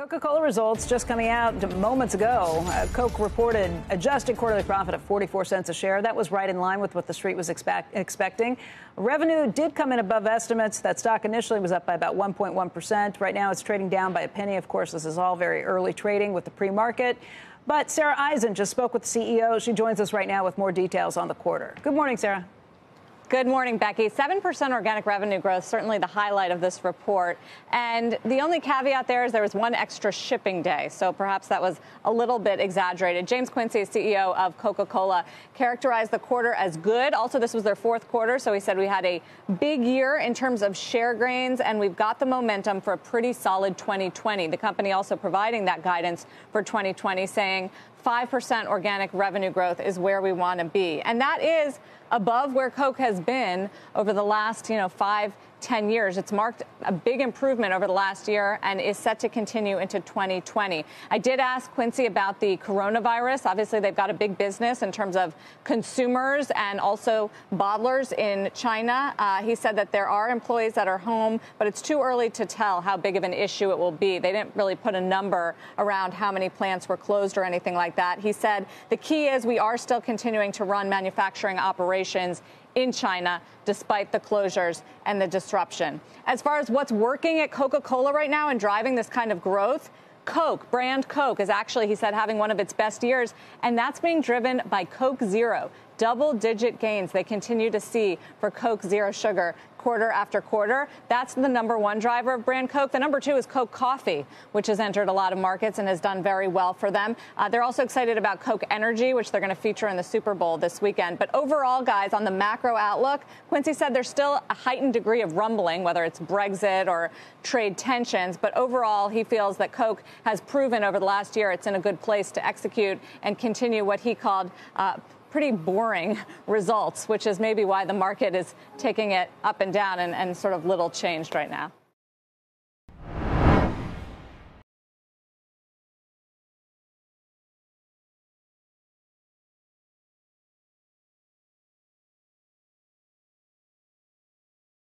Coca-Cola results just coming out moments ago. Coke reported adjusted quarterly profit of 44 cents a share. That was right in line with what the street was expecting. Revenue did come in above estimates. That stock initially was up by about 1.1%. Right now it's trading down by a penny. Of course, this is all very early trading with the pre-market. But Sarah Eisen just spoke with the CEO. She joins us right now with more details on the quarter. Good morning, Sarah. Good morning, Becky. 7% organic revenue growth, certainly the highlight of this report. And the only caveat there is there was one extra shipping day, so perhaps that was a little bit exaggerated. James Quincey, CEO of Coca-Cola, characterized the quarter as good. Also, this was their fourth quarter, so he said we had a big year in terms of share gains, and we've got the momentum for a pretty solid 2020. The company also providing that guidance for 2020, saying 5% organic revenue growth is where we want to be. And that is above where Coke has been over the last, 5, 10 years. It's marked a big improvement over the last year and is set to continue into 2020. I did ask Quincey about the coronavirus. Obviously, they've got a big business in terms of consumers and also bottlers in China. He said that there are employees that are home, but it's too early to tell how big of an issue it will be. They didn't really put a number around how many plants were closed or anything like that. He said the key is we are still continuing to run manufacturing operations in China, despite the closures and the disruption. As far as what's working at Coca-Cola right now and driving this kind of growth, Coke, brand Coke, is actually, he said, having one of its best years, and that's being driven by Coke Zero. Double-digit gains they continue to see for Coke Zero Sugar quarter after quarter. That's the number one driver of brand Coke. The number two is Coke Coffee, which has entered a lot of markets and has done very well for them. They're also excited about Coke Energy, which they're going to feature in the Super Bowl this weekend. But overall, guys, on the macro outlook, Quincey said there's still a heightened degree of rumbling, whether it's Brexit or trade tensions. But overall, he feels that Coke has proven over the last year it's in a good place to execute and continue what he called pretty boring results, which is maybe why the market is taking it up and down and sort of little changed right now.